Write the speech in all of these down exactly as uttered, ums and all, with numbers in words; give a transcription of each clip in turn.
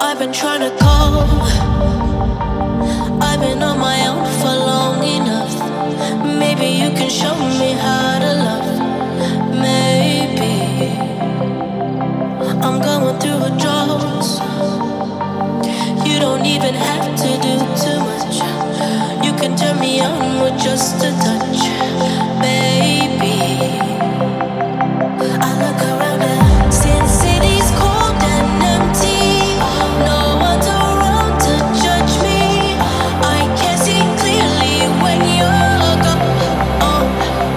I've been trying to go. I've been on my own for long enough. Maybe you can show me how to love. Maybe I'm going through a drought. You don't even have to do too much. You can turn me on with just a touch, baby. I look around and see the city's cold and empty. No one's around to judge me. I can't see clearly when you look up on,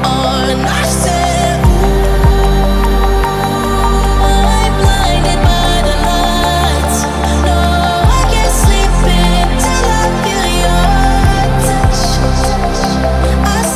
on. I said, ooh, I'm blinded by the lights. No, I can't sleep until I feel your touch. I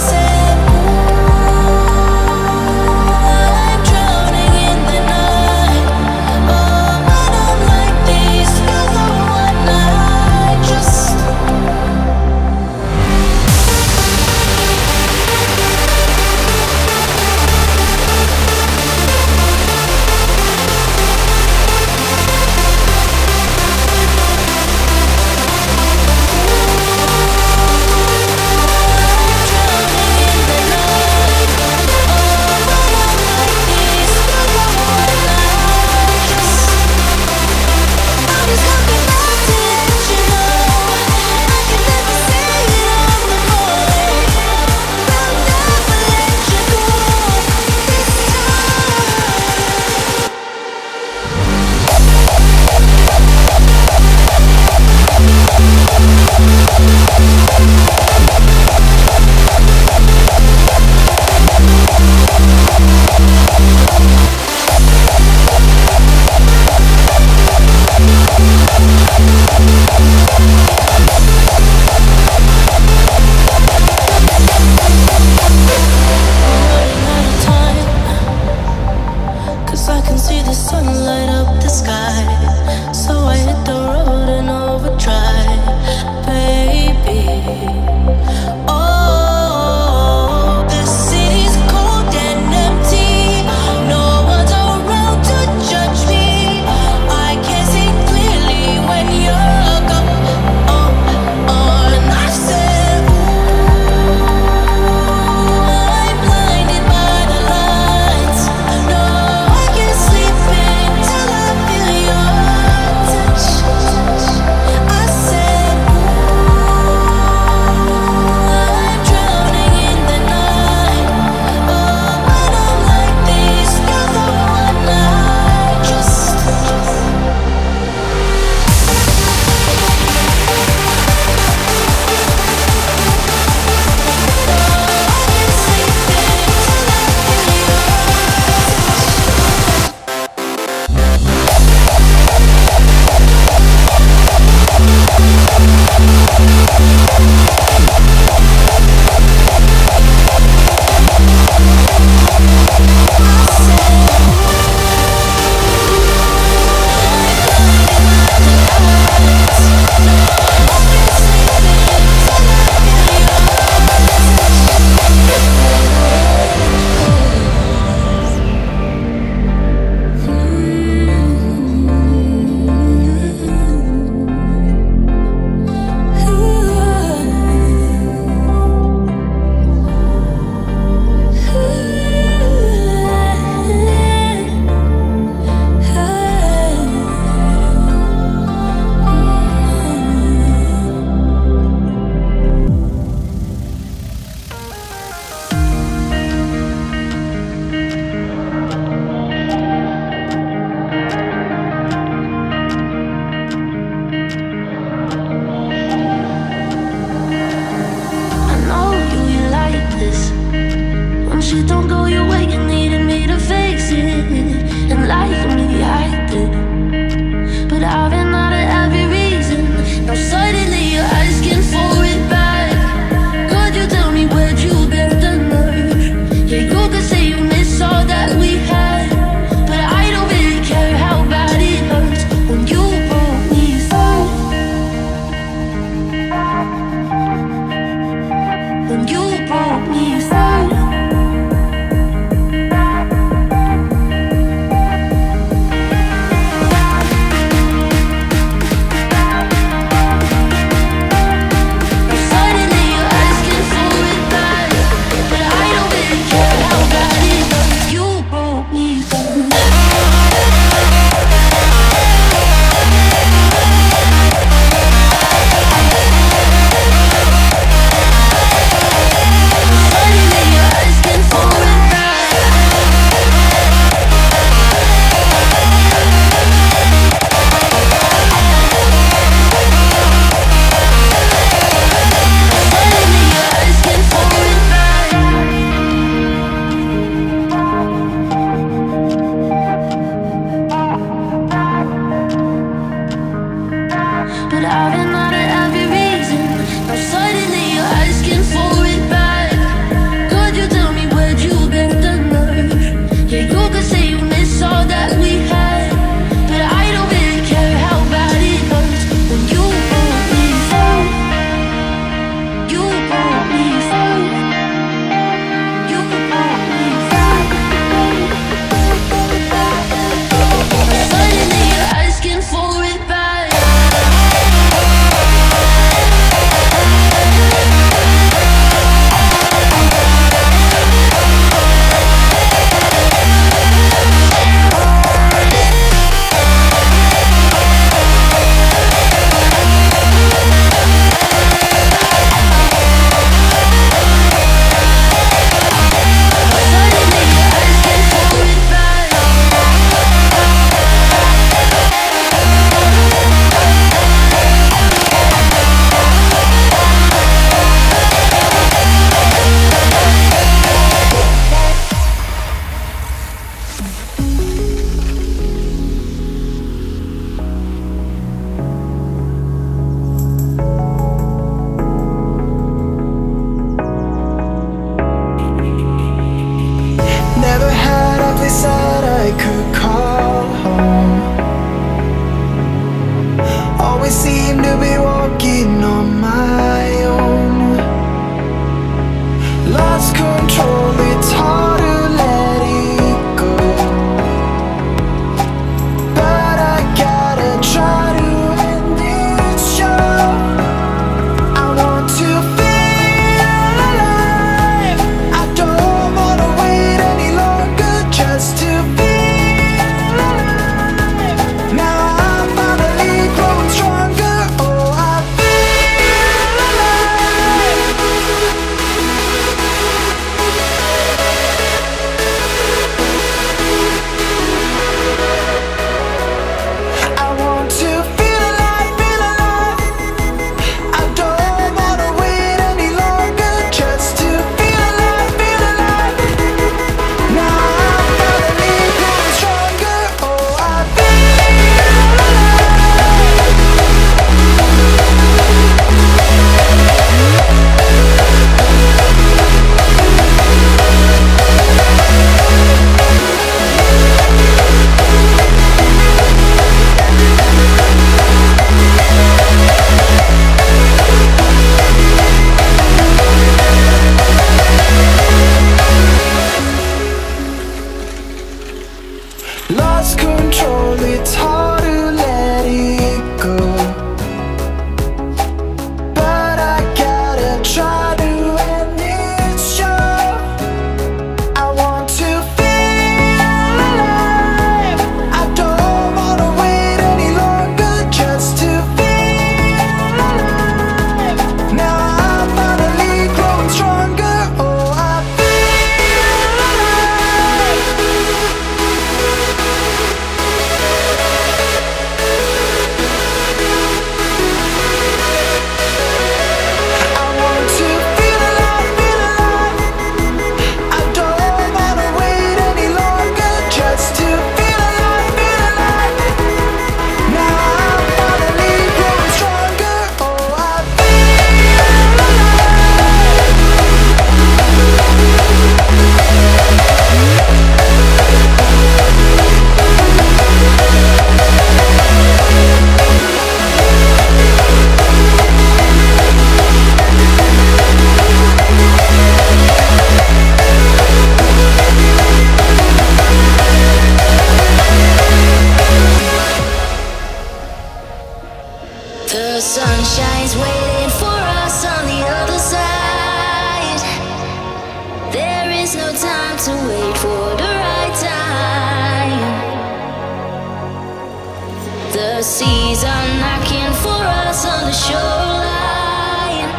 seas are knocking for us on the shoreline.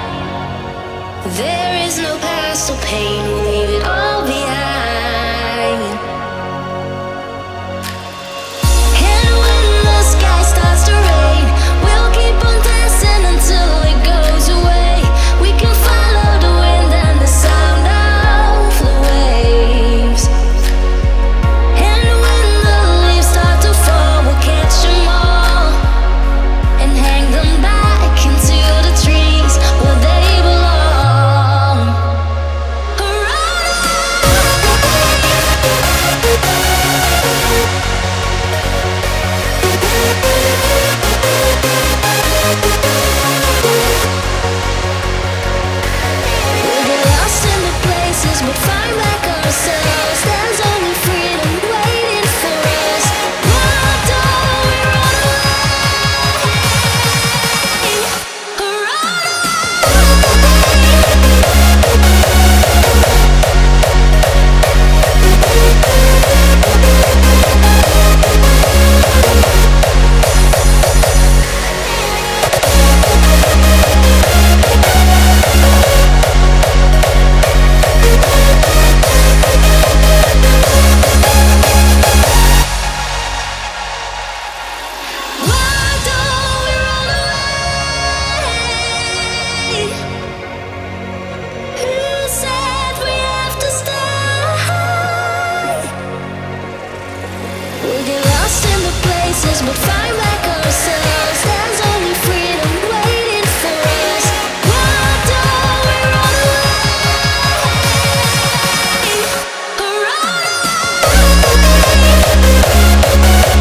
There is no past or pain, we'll leave it all behind. And when the sky starts to rain, we'll keep on dancing until it goes away. We can follow the wind and the sound of the waves. And when the leaves start to fall, we'll catch them all and hang them back into the trees where they belong. Around we'll get lost in the places but find back ourselves. There's only freedom waiting for us. Why don't we run away? Run Why don't we run away? Who said we have to stay? We'll get lost in the places but find back ourselves. There's only freedom waiting for us. Why don't we run away? Run You'll always be in my heart.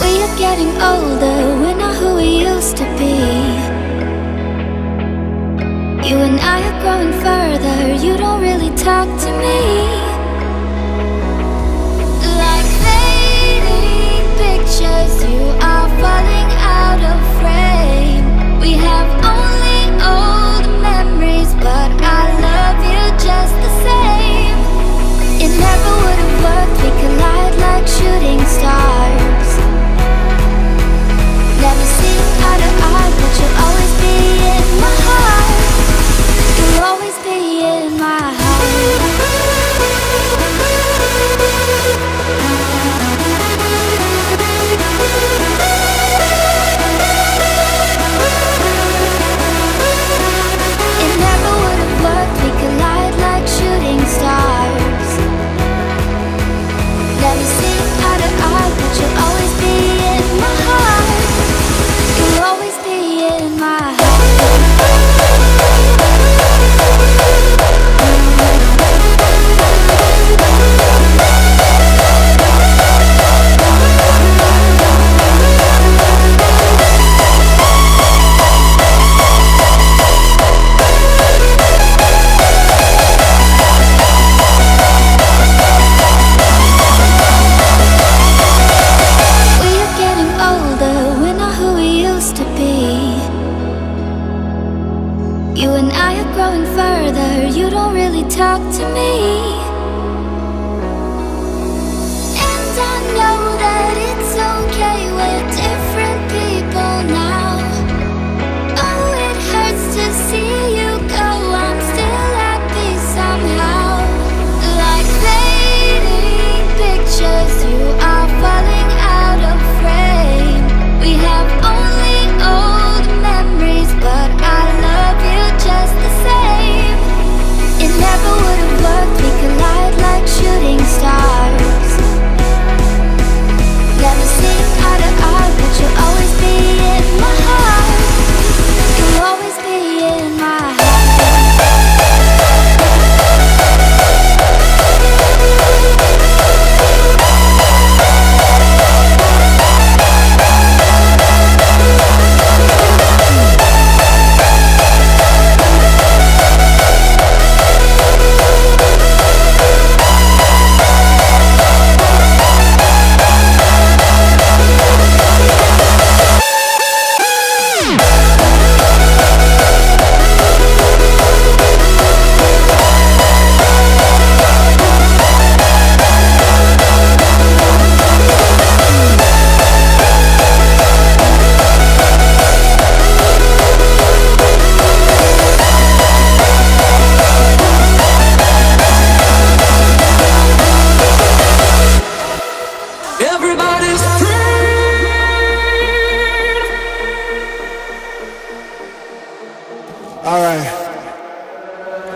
We are getting older, we're not who we used to be. You and I are growing further, you don't really talk to me. Pictures, you are falling out of frame. We have only old memories, but I love you just the same. It never would have worked, we collide like shooting stars. Never see eye to eye, but you'll always be in my heart. You'll always be in my heart.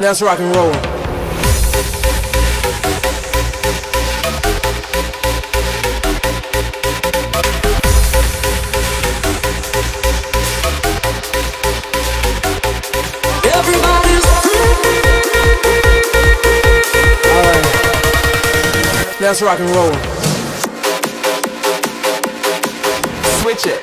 that's rock and roll. Everybody's all right. That's rock and roll. Switch it.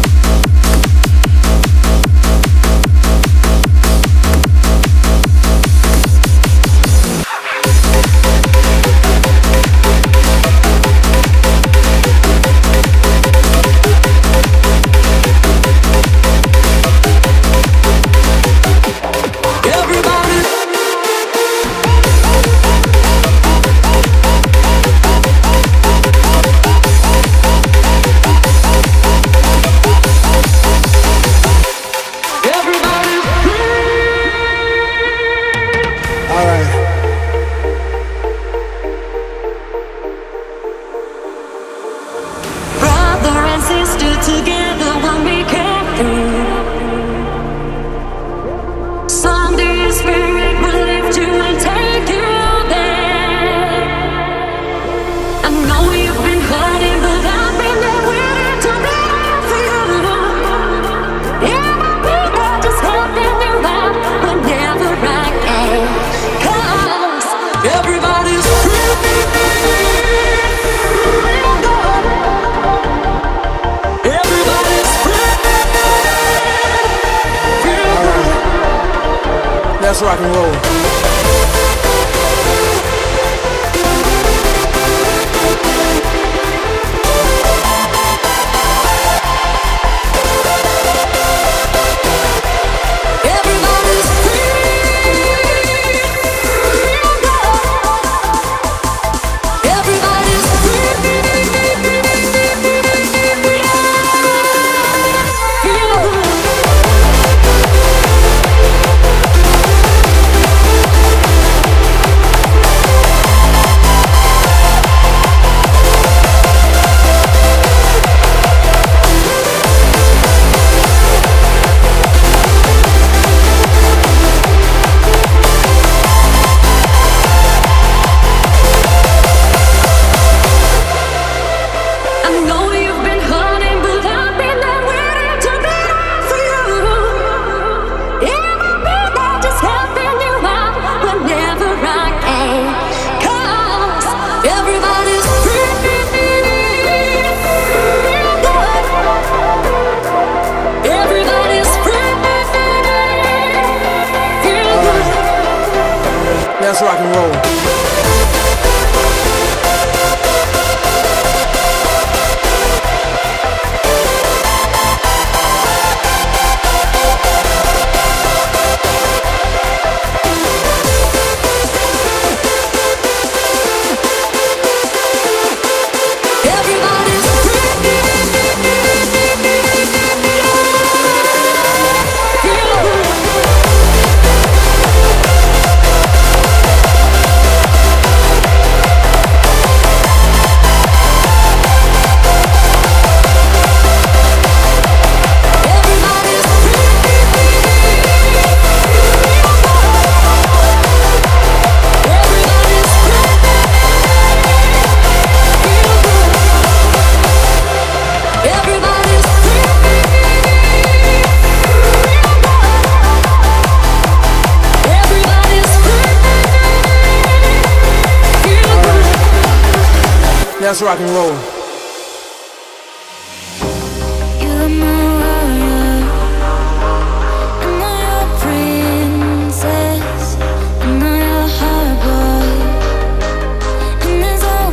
That's rock and roll. Everybody's free. Everybody's free. That's rock and roll. Everybody's That's rock and roll. You're my warrior, I'm not your princess, I'm not your harbor, and there's all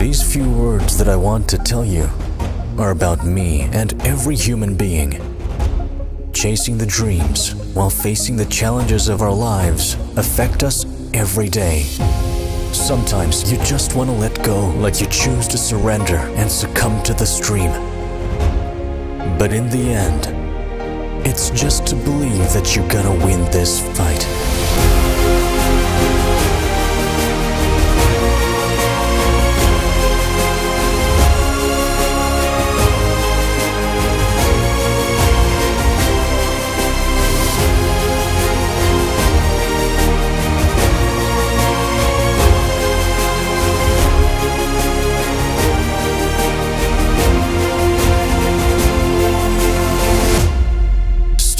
These few words that I want to tell you are about me and every human being. Chasing the dreams while facing the challenges of our lives affect us every day. Sometimes you just want to let go, like you choose to surrender and succumb to the stream. But in the end, it's just to believe that you're gonna win this fight.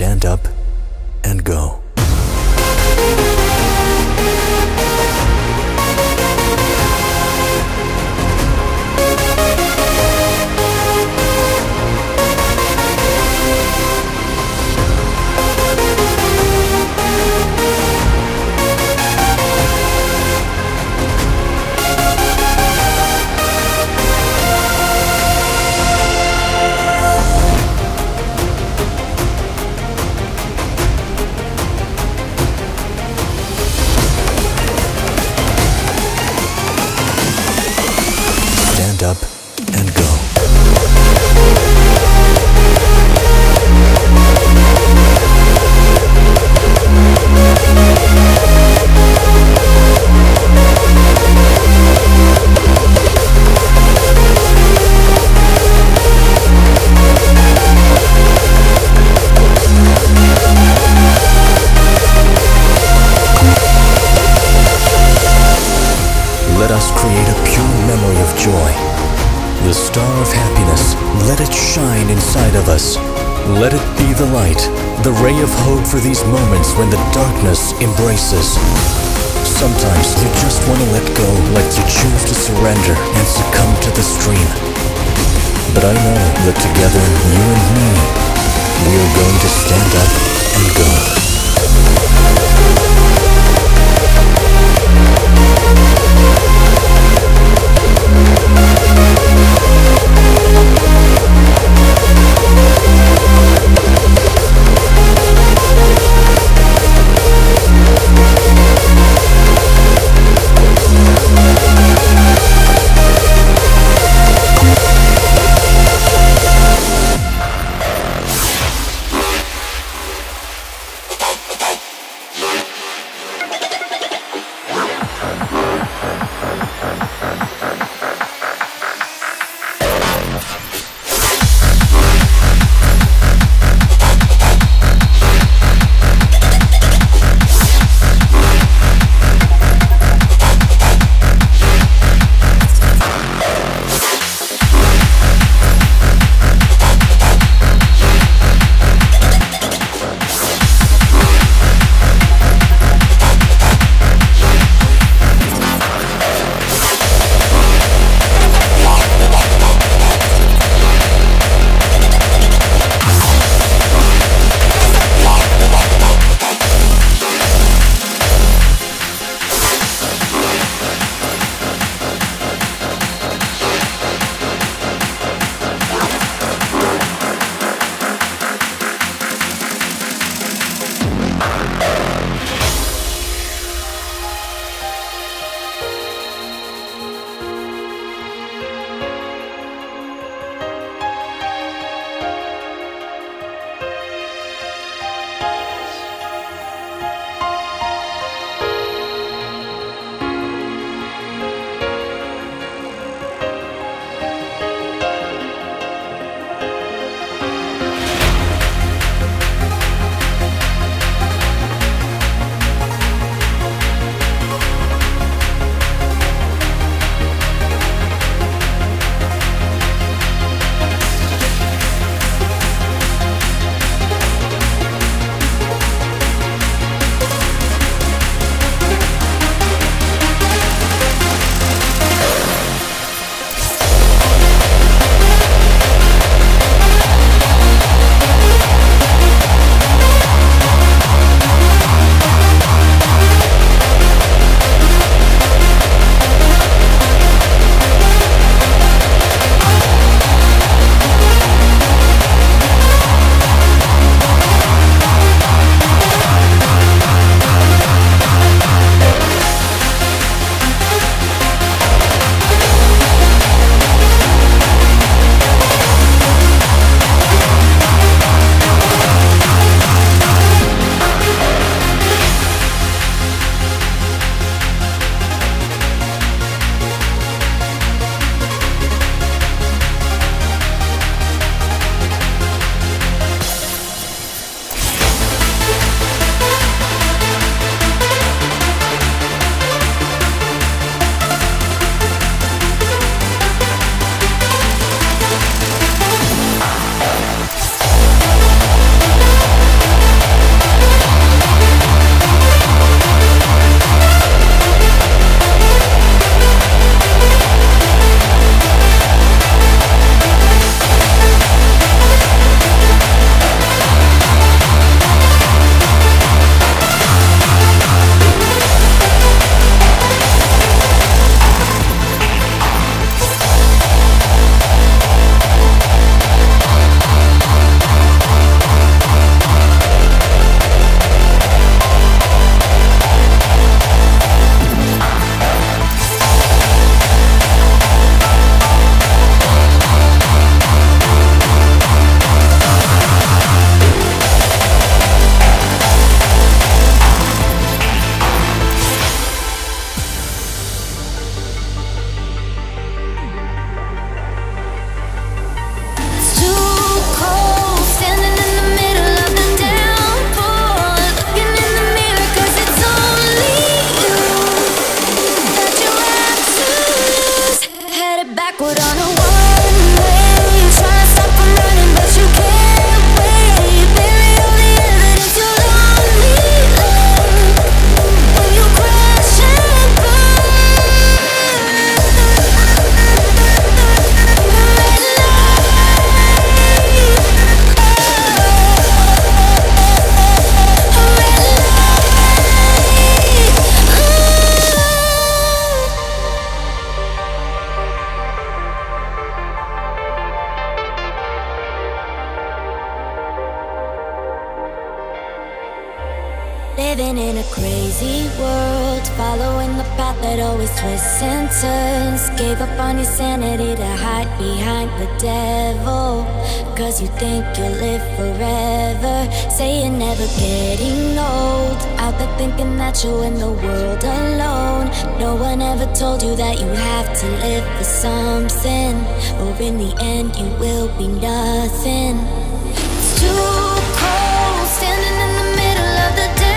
Stand up and go. Up and go. Let us create a pure memory of joy. The star of happiness, let it shine inside of us. Let it be the light, the ray of hope for these moments when the darkness embraces. Sometimes you just want to let go, like you choose to surrender and succumb to the stream. But I know that together, you and me, we are going to stand up and go. Living in a crazy world, following the path that always twists and turns. Gave up on your sanity to hide behind the devil, cause you think you'll live forever. Say you're never getting old, out there thinking that you're in the world alone. No one ever told you that you have to live for something, or in the end you will be nothing. It's too cold standing in the middle of the down.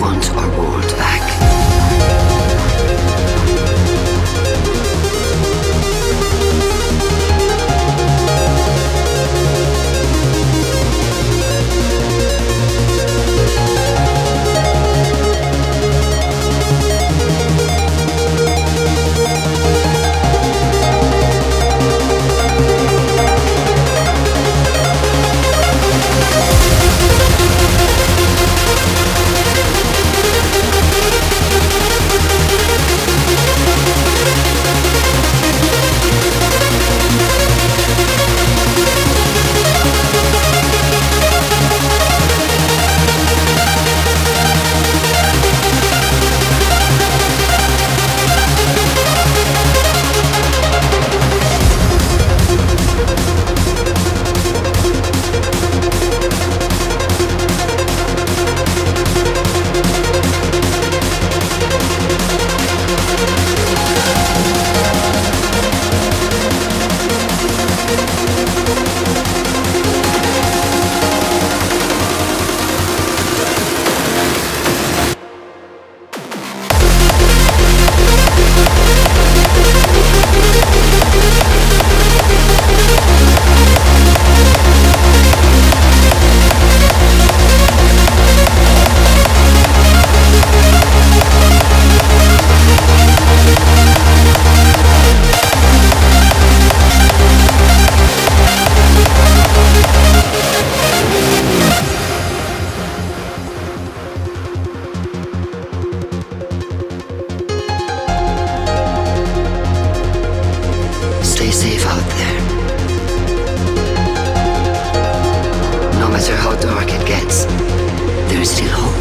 want our world back. Safe out there. No matter how dark it gets, there is still hope.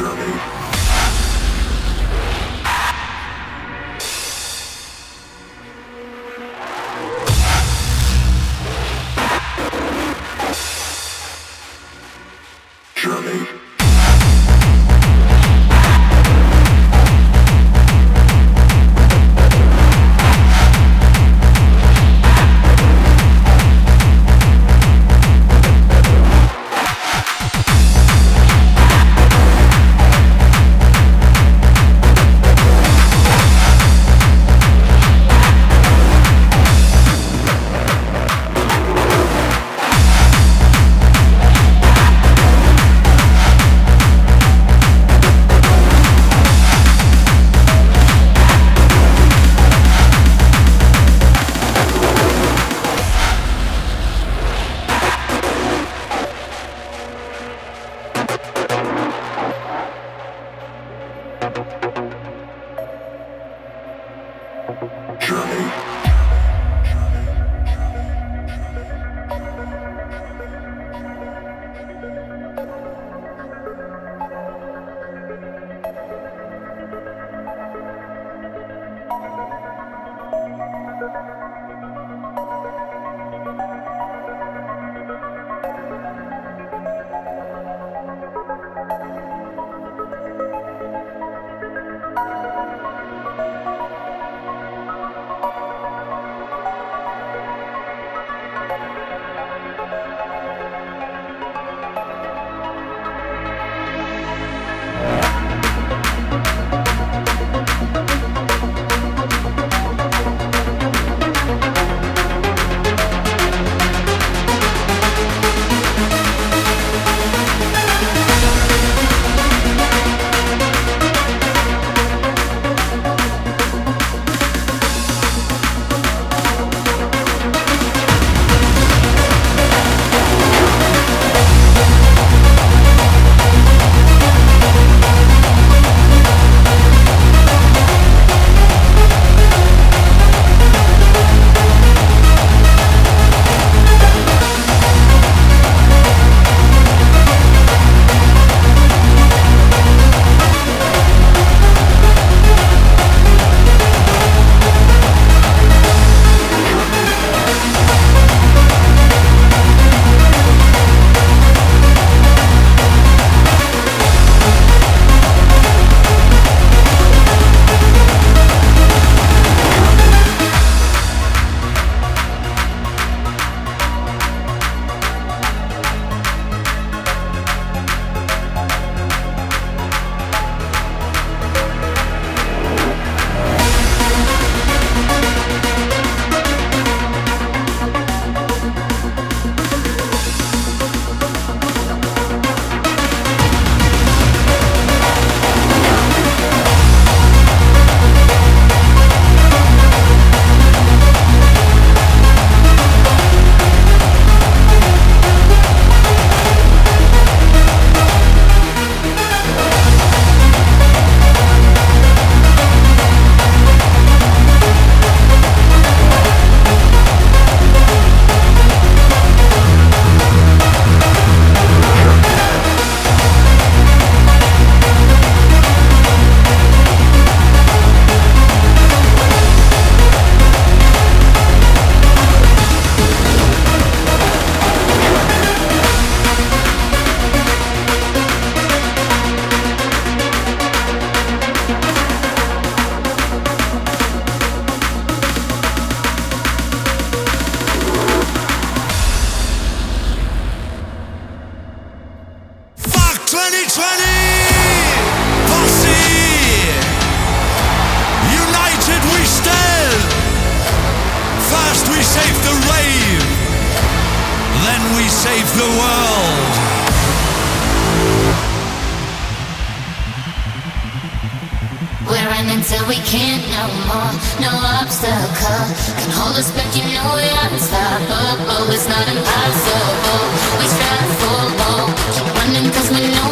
Germany. Germany. Germany. Save the world. We're running till we can't no more. No obstacle can hold us back. You know we are unstoppable. It's not impossible. We strive for more. Keep running 'cause we know.